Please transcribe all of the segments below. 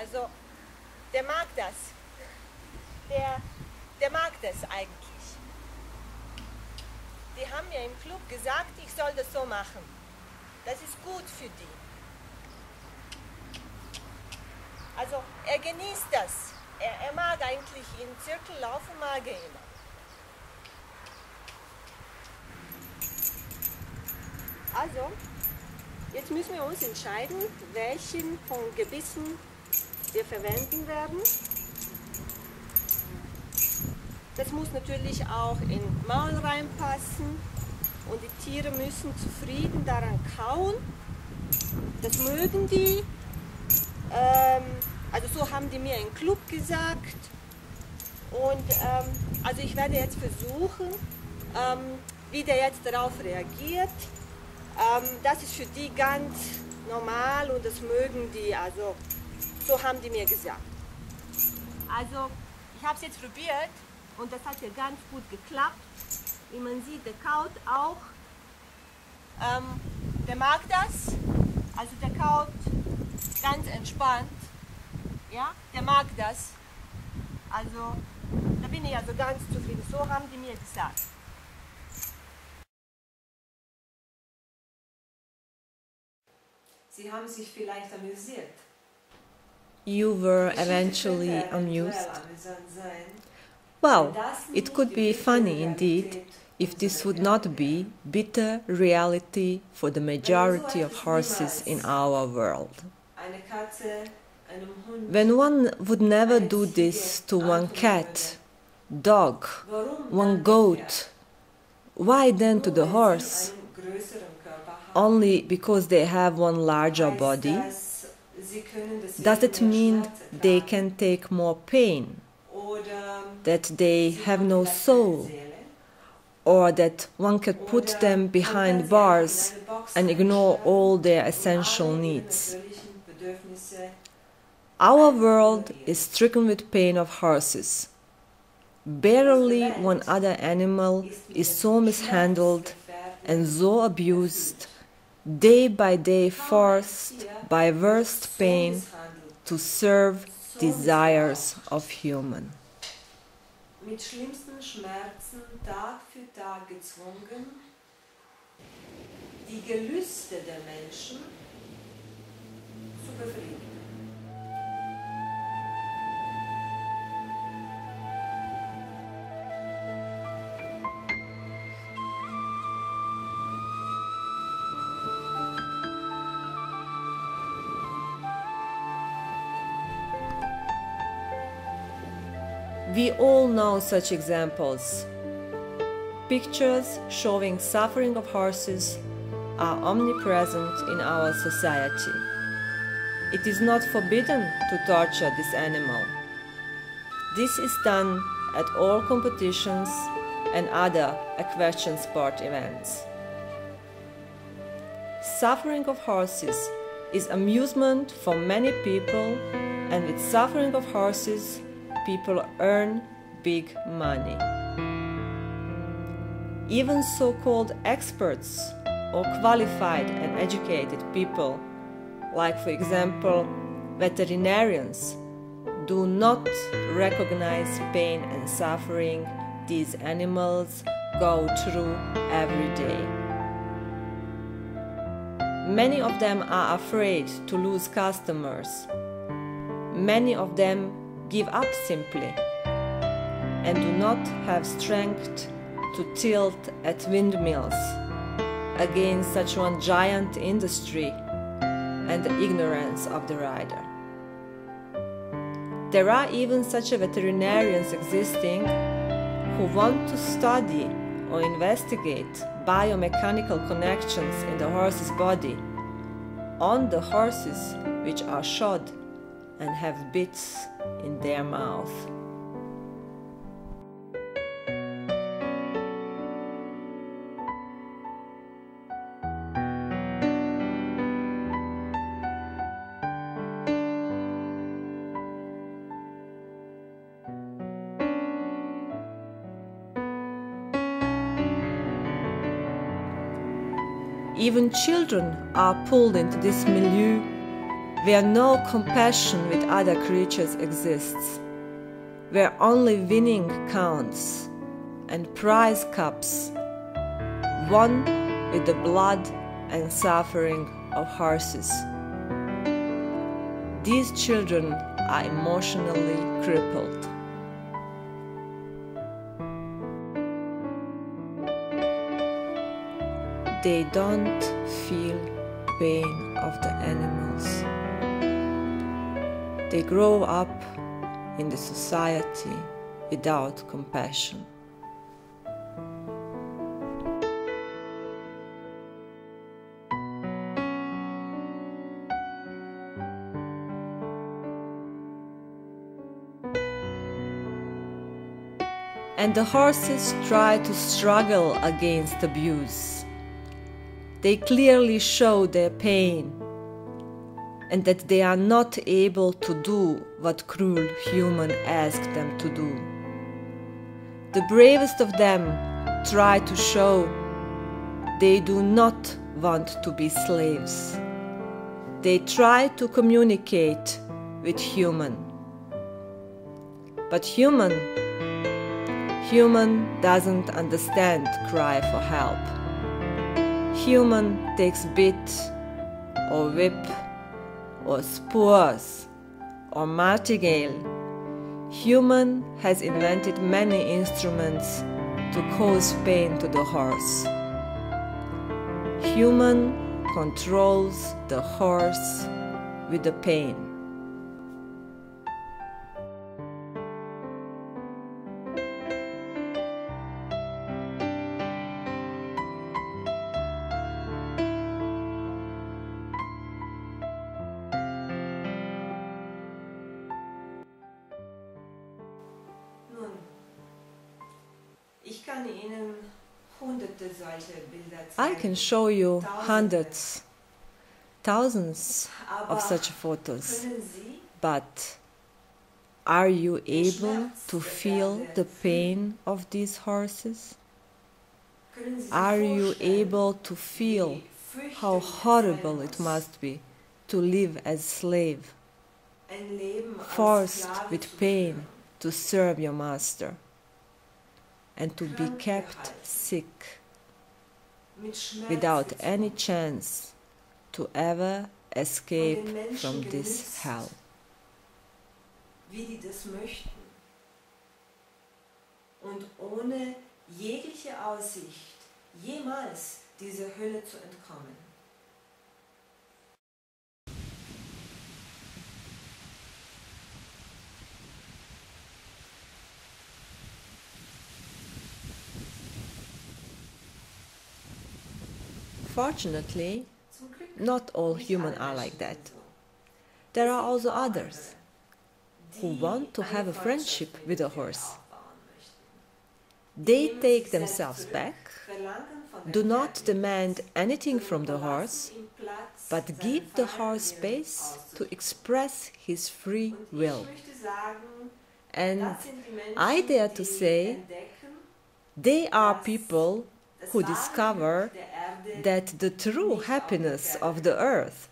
Also der mag das. Der mag das eigentlich. Die haben mir im Club gesagt, ich soll das so machen. Das ist gut für die. Also er genießt das. Er mag eigentlich in Zirkel laufen, mag er immer. Also, jetzt müssen wir uns entscheiden, welchen von Gebissen wir verwenden werden. Das muss natürlich auch in den Maul reinpassen und die Tiere müssen zufrieden daran kauen. Das mögen die. Also so haben die mir im Club gesagt. Und also ich werde jetzt versuchen, wie der jetzt darauf reagiert. Das ist für die ganz normal und das mögen die, also so haben die mir gesagt. Also ich habe es jetzt probiert und das hat ja ganz gut geklappt. Wie man sieht, der kaut auch, der mag das, also der kaut ganz entspannt, ja, der mag das. Also da bin ich also ganz zufrieden, so haben die mir gesagt. You were eventually amused. Well, it could be funny indeed if this would not be bitter reality for the majority of horses in our world. When one would never do this to one cat, dog, one goat, why then to the horse? Only because they have one larger body? Does it mean they can take more pain? That they have no soul? Or that one could put them behind bars and ignore all their essential needs? Our world is stricken with pain of horses. Barely one other animal is so mishandled and so abused, day by day forced by worst pain to serve desires of human. We all know such examples. Pictures showing suffering of horses are omnipresent in our society. It is not forbidden to torture this animal. This is done at all competitions and other equestrian sport events. Suffering of horses is amusement for many people, and with suffering of horses, people earn big money. Even so-called experts or qualified and educated people, like for example veterinarians, do not recognize pain and suffering these animals go through every day. Many of them are afraid to lose customers. Many of them give up simply and do not have strength to tilt at windmills against such one giant industry and the ignorance of the rider. There are even such veterinarians existing who want to study or investigate biomechanical connections in the horse's body on the horses which are shod and have bits in their mouth. Even children are pulled into this milieu where no compassion with other creatures exists, where only winning counts, and prize cups, won with the blood and suffering of horses. These children are emotionally crippled. They don't feel pain of the animals. They grow up in the society without compassion. And the horses try to struggle against abuse. They clearly show their pain and that they are not able to do what cruel human ask them to do. The bravest of them try to show they do not want to be slaves. They try to communicate with human. But human doesn't understand cry for help. Human takes bit or whip or spurs or martingale. Human has invented many instruments to cause pain to the horse. Human controls the horse with the pain. I can show you hundreds, thousands of such photos, but are you able to feel the pain of these horses? Are you able to feel how horrible it must be to live as slave, forced with pain to serve your master, and to be kept sick, without any chance to ever escape from this hell? Fortunately, not all humans are like that. There are also others who want to have a friendship with a horse. They take themselves back, do not demand anything from the horse, but give the horse space to express his free will. And I dare to say, they are people who discover that the true happiness of the earth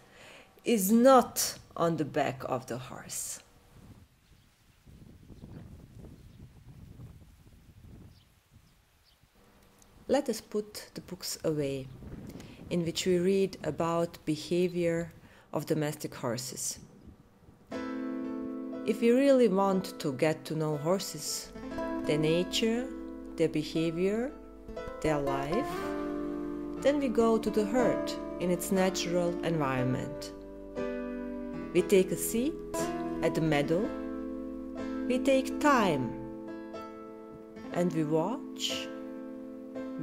is not on the back of the horse. Let us put the books away, in which we read about behavior of domestic horses. If we really want to get to know horses, their nature, their behavior, their life, then we go to the herd in its natural environment. We take a seat at the meadow, we take time, and we watch,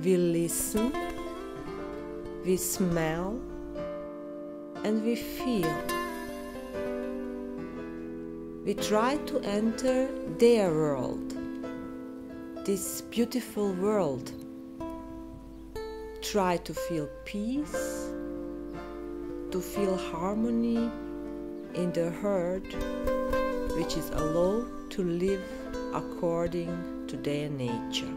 we listen, we smell, and we feel. We try to enter their world, this beautiful world. Try to feel peace, to feel harmony in the herd, which is allowed to live according to their nature.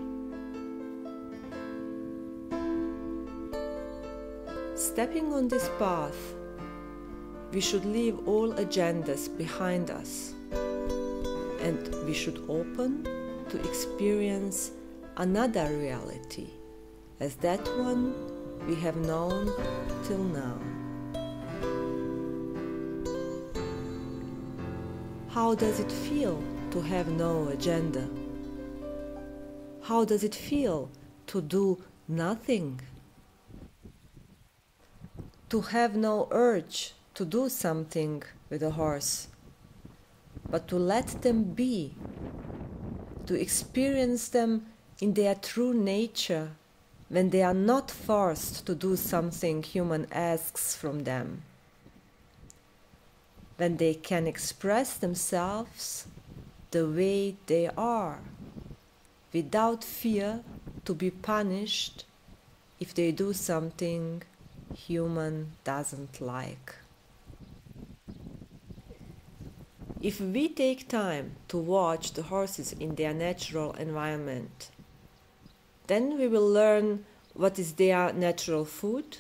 Stepping on this path, We should leave all agendas behind us, and we should open to experience another reality, as that one we have known till now. How does it feel to have no agenda? How does it feel to do nothing? To have no urge to do something with a horse, but to let them be, to experience them in their true nature when they are not forced to do something human asks from them, when they can express themselves the way they are, without fear to be punished if they do something human doesn't like. If we take time to watch the horses in their natural environment, then we will learn what is their natural food.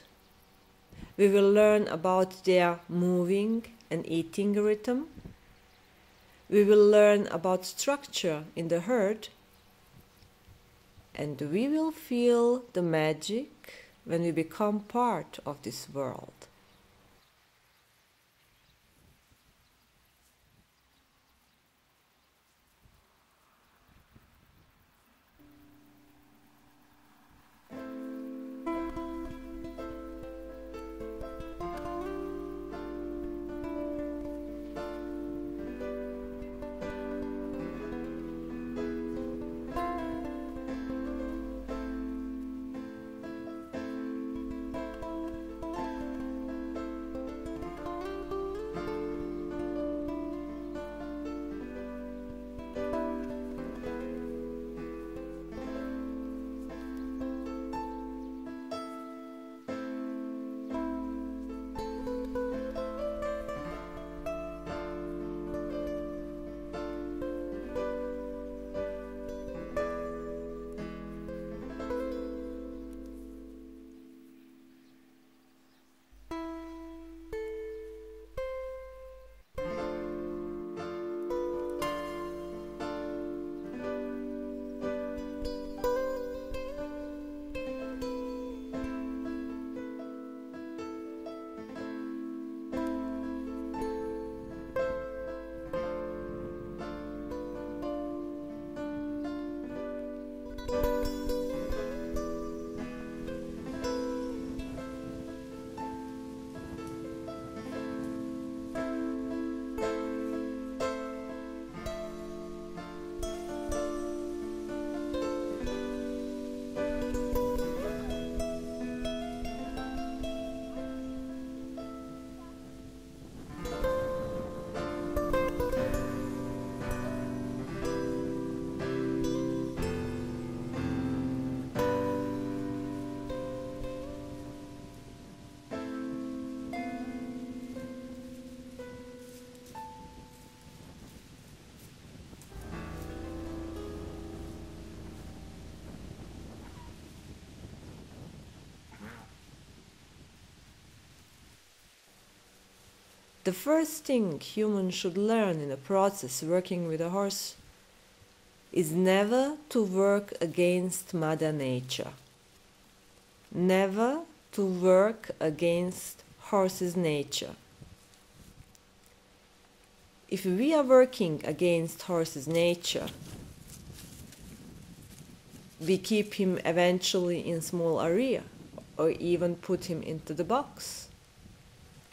We will learn about their moving and eating rhythm. We will learn about structure in the herd. And we will feel the magic when we become part of this world. The first thing humans should learn in a process working with a horse is never to work against Mother Nature, never to work against horse's nature. If we are working against horse's nature, we keep him eventually in small area or even put him into the box.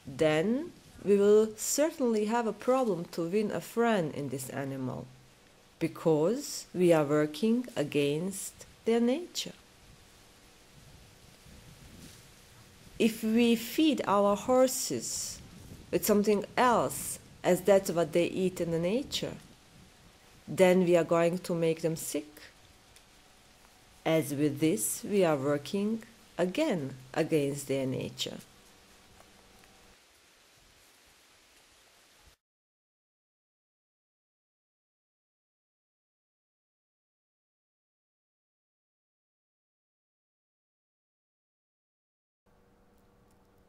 Then we will certainly have a problem to win a friend in this animal, because we are working against their nature. If we feed our horses with something else, as that's what they eat in the nature, then we are going to make them sick. As with this, we are working again against their nature.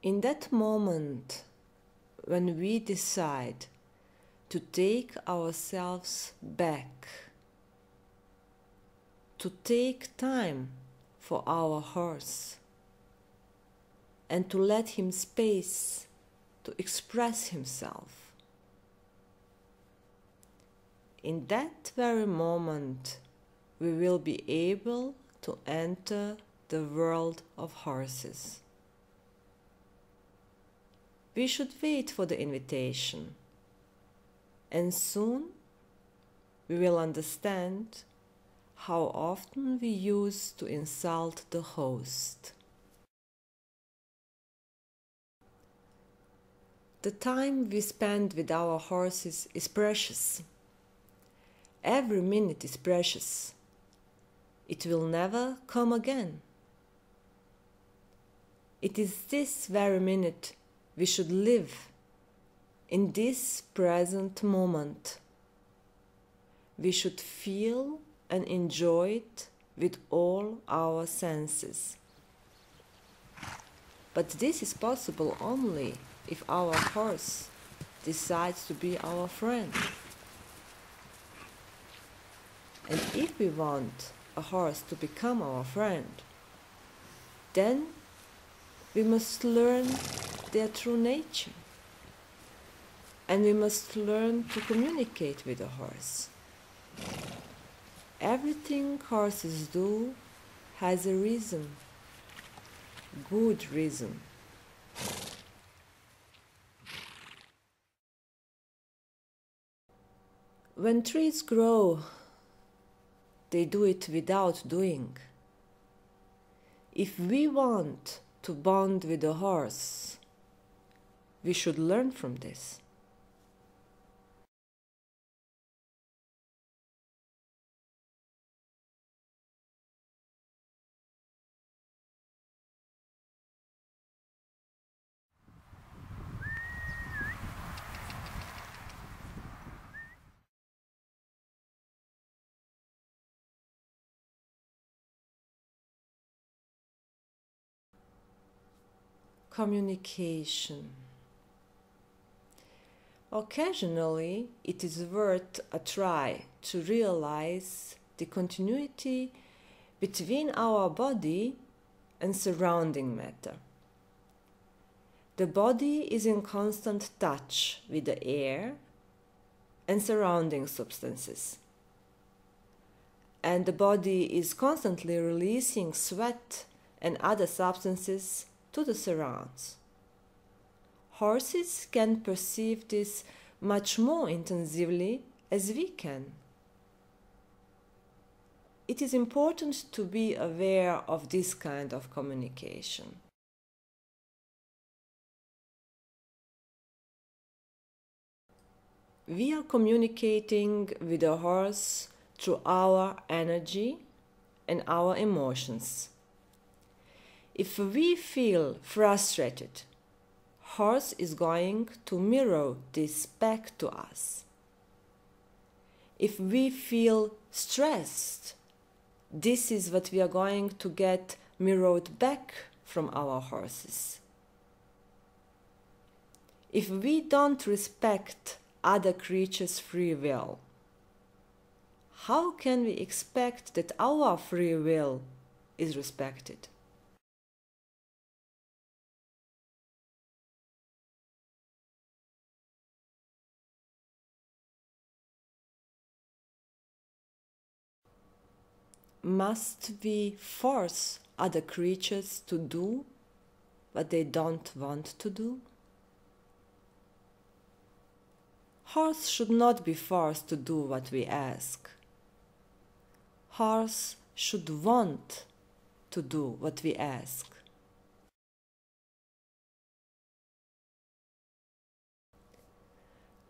In that moment when we decide to take ourselves back, to take time for our horse and to let him space to express himself. In that very moment, we will be able to enter the world of horses. We should wait for the invitation, and soon we will understand how often we used to insult the host. The time we spend with our horses is precious. Every minute is precious. It will never come again. It is this very minute we should live, in this present moment. We should feel and enjoy it with all our senses. But this is possible only if our horse decides to be our friend. And if we want a horse to become our friend, then we must learn their true nature. And we must learn to communicate with a horse. Everything horses do has a reason, good reason. When trees grow, they do it without doing. If we want to bond with a horse, we should learn from this. Communication. Occasionally, it is worth a try to realize the continuity between our body and surrounding matter. The body is in constant touch with the air and surrounding substances. And the body is constantly releasing sweat and other substances to the surrounds. Horses can perceive this much more intensively as we can. It is important to be aware of this kind of communication. We are communicating with a horse through our energy and our emotions. If we feel frustrated, horse is going to mirror this back to us. If we feel stressed, this is what we are going to get mirrored back from our horses. If we don't respect other creatures' free will, how can we expect that our free will is respected? Must we force other creatures to do what they don't want to do? Horse should not be forced to do what we ask. Horse should want to do what we ask.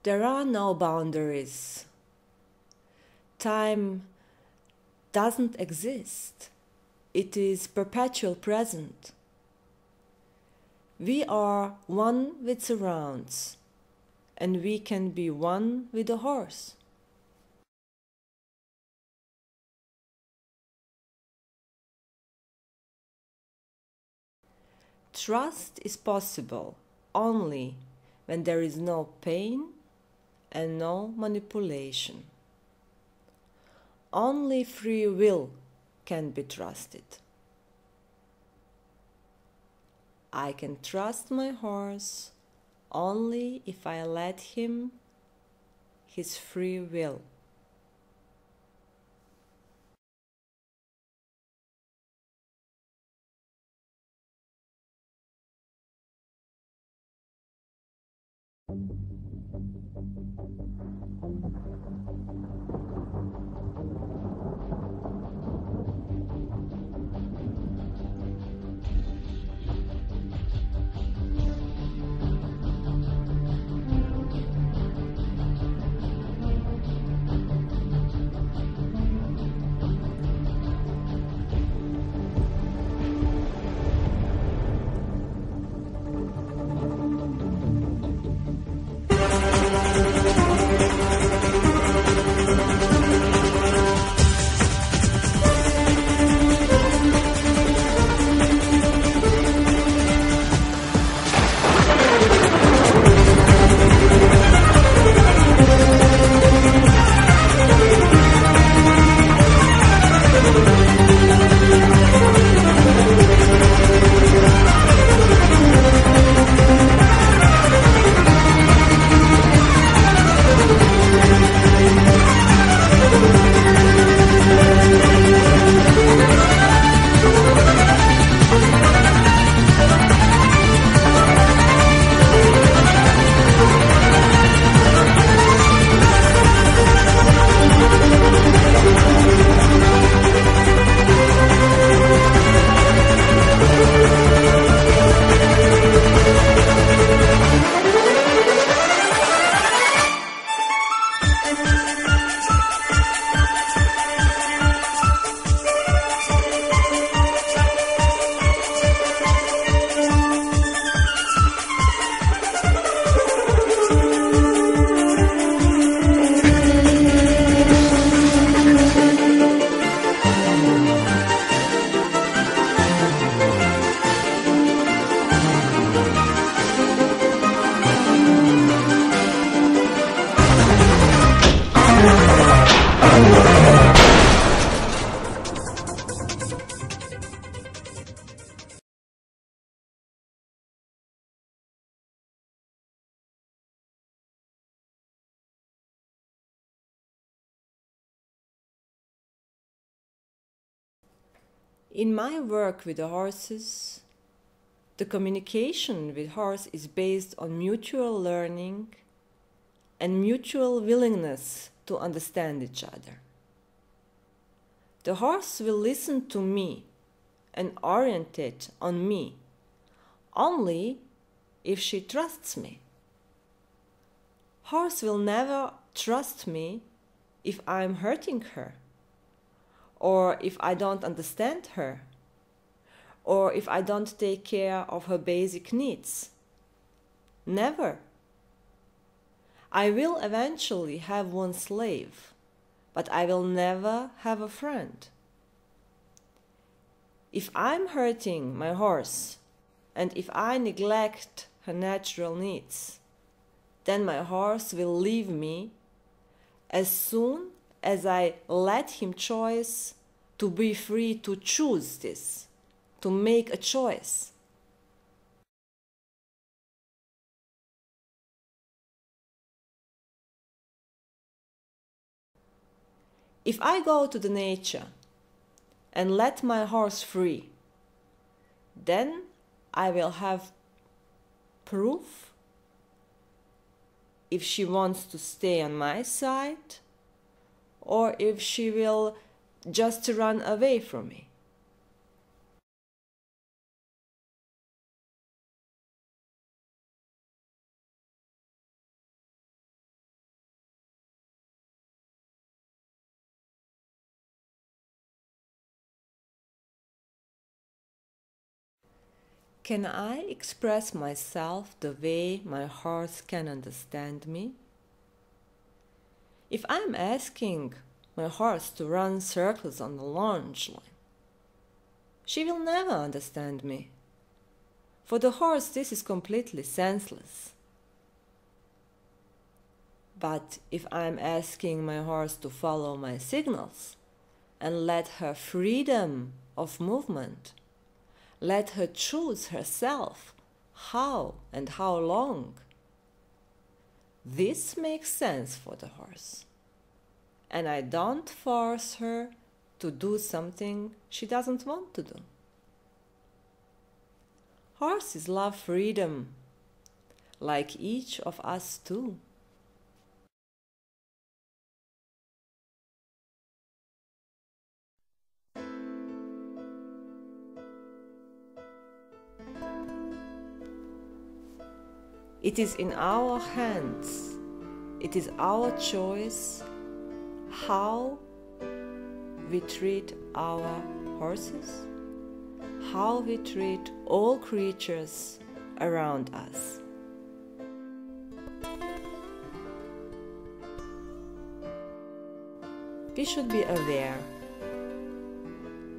There are no boundaries. Time doesn't exist. It is perpetual present. We are one with surrounds, and we can be one with the horse. Trust is possible only when there is no pain and no manipulation. Only free will can be trusted. I can trust my horse only if I let him his free will. In my work with the horses, the communication with horse is based on mutual learning and mutual willingness to understand each other. The horse will listen to me and orientate on me only if she trusts me. Horse will never trust me if I'm hurting her, or if I don't understand her, or if I don't take care of her basic needs. Never. I will eventually have one slave, but I will never have a friend. If I'm hurting my horse, and if I neglect her natural needs, then my horse will leave me as soon as I let him choose to be free to choose this, to make a choice. If I go to the nature and let my horse free, then I will have proof if she wants to stay on my side, or if she will just run away from me. Can I express myself the way my horse can understand me? If I'm asking my horse to run circles on the launch line, she will never understand me. For the horse, this is completely senseless. But if I'm asking my horse to follow my signals and let her freedom of movement, let her choose herself how and how long, this makes sense for the horse. And I don't force her to do something she doesn't want to do. Horses love freedom, like each of us too. It is in our hands, it is our choice how we treat our horses, how we treat all creatures around us. We should be aware.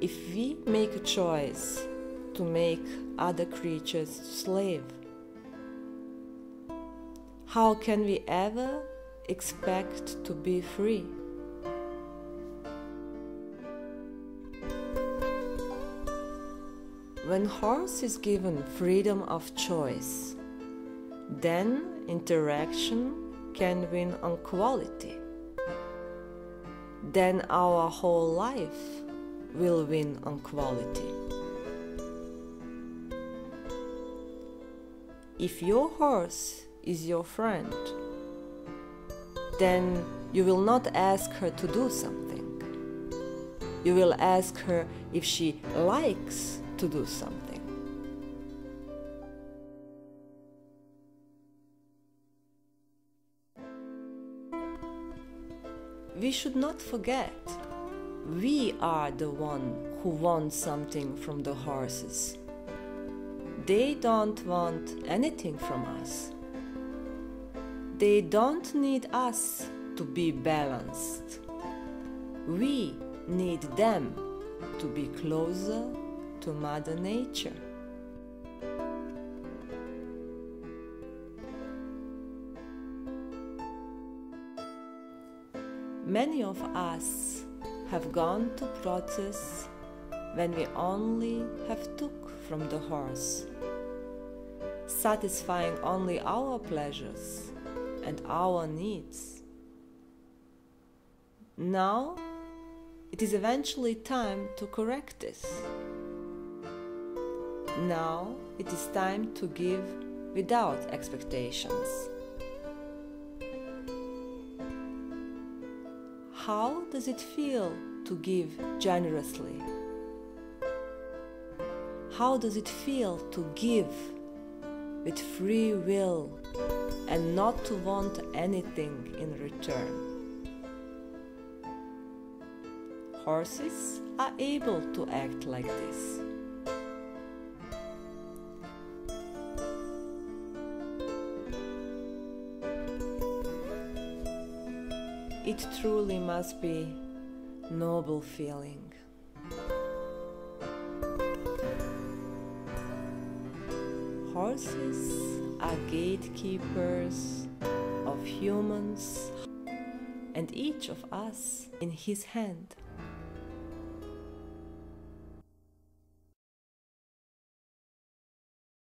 If we make a choice to make other creatures slaves, how can we ever expect to be free? When horse is given freedom of choice, then interaction can win on quality. Then our whole life will win on quality. If your horse is your friend, then you will not ask her to do something. You will ask her if she likes to do something. We should not forget, we are the one who wants something from the horses. They don't want anything from us. They don't need us to be balanced. We need them to be closer to Mother Nature. Many of us have gone to protests when we only have took from the horse, satisfying only our pleasures and our needs. Now, it is eventually time to correct this. Now, it is time to give without expectations. How does it feel to give generously? How does it feel to give with free will and not to want anything in return? Horses are able to act like this. It truly must be a noble feeling. Horses are gatekeepers of humans, and each of us in his hand.